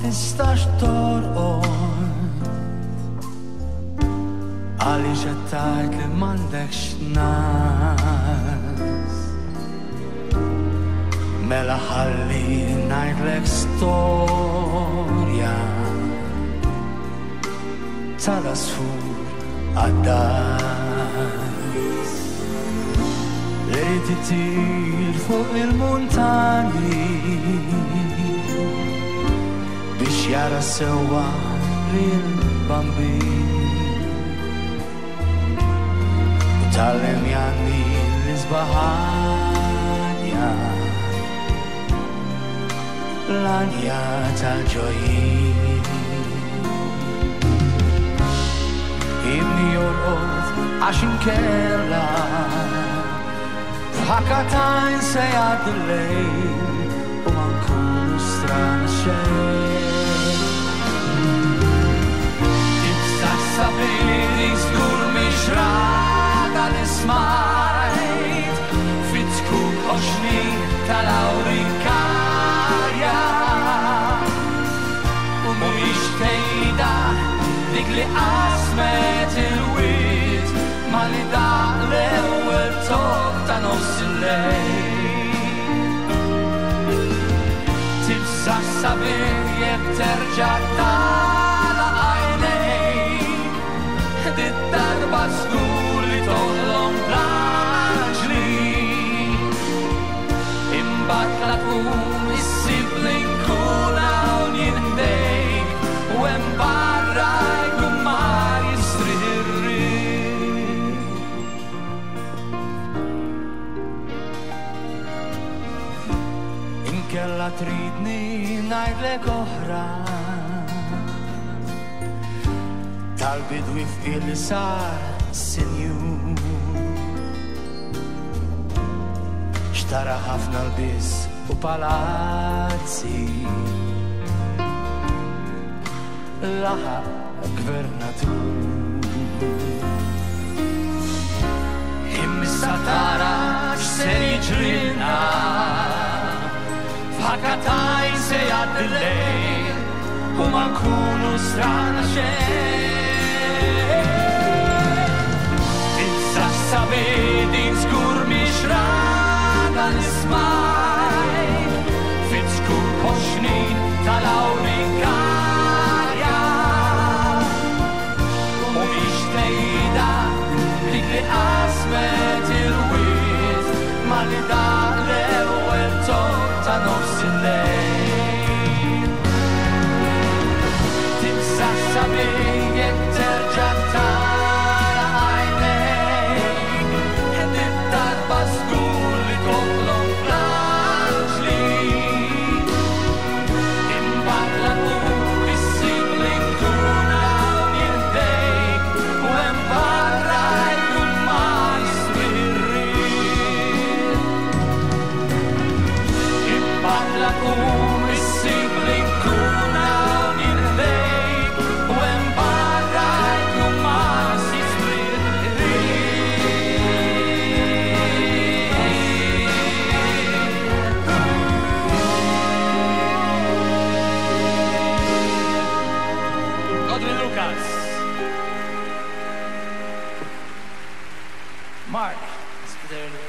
Tisztas torod, ali že tajtli mandekš nás, mela halli najglek storja, cadas fur adas, lejti tir fuq il-montani. Biex jara sewa l-bambin U tallem janni l-izbahanja L-anja tal-ġojin Ibni jorqot għaxin kella F'ħakatajn sejad l-lejl U mankun strana xejn Saperi skur mishrata nismajt Fitzkuk oshni talaurikarja Umu ishteyda digli asmet il-wit Malida lewel tokta nosilej Tipsa sabir yekterjata Basculi tollom laġli Imbatlakum is-siblin kuna unjindejk U embarrajkum mar jistriħirri Inkella tridni najdlek oħra Tal-bidwi f'il sar sinjur Xtara ħafna l-bis u palazzi Laħaq gvernatur Immissa tara x'ser jiġrilna F'Ħakataj se jgħaddi l-lejl U ma nkunu strana xejn Sabedin skur mishrata nismajt Fitzkuk oshni talaurikarja U mishteyda digli asmet il-wit Malida l-ewel tokta nofsilej Tipsa sabedin terġata Mark Spiteri Lucas.